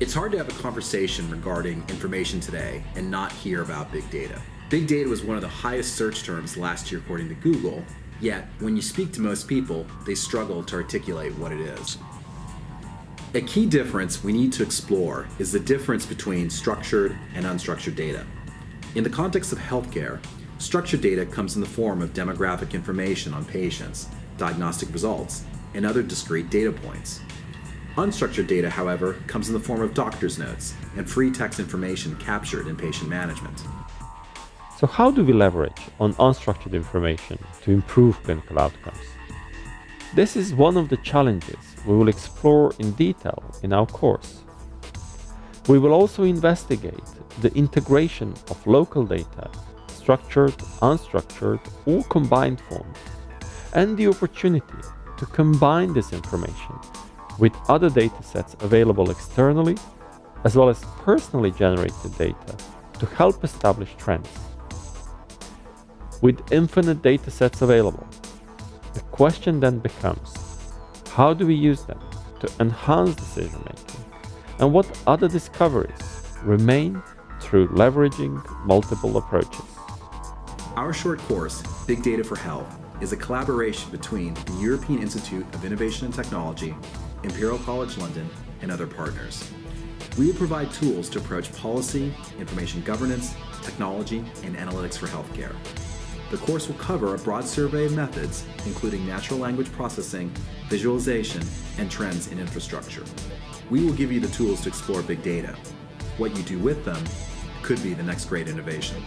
It's hard to have a conversation regarding information today and not hear about big data. Big data was one of the highest search terms last year according to Google, yet when you speak to most people, they struggle to articulate what it is. A key difference we need to explore is the difference between structured and unstructured data. In the context of healthcare, structured data comes in the form of demographic information on patients, diagnostic results, and other discrete data points. Unstructured data, however, comes in the form of doctor's notes and free text information captured in patient management. So how do we leverage on unstructured information to improve clinical outcomes? This is one of the challenges we will explore in detail in our course. We will also investigate the integration of local data, structured, unstructured, or combined forms, and the opportunity to combine this information with other datasets available externally, as well as personally generated data to help establish trends. With infinite datasets available, the question then becomes, how do we use them to enhance decision-making, and what other discoveries remain through leveraging multiple approaches? Our short course, Big Data for Health, is a collaboration between the European Institute of Innovation and Technology, Imperial College London, and other partners. We will provide tools to approach policy, information governance, technology, and analytics for healthcare. The course will cover a broad survey of methods, including natural language processing, visualization, and trends in infrastructure. We will give you the tools to explore big data. What you do with them could be the next great innovation.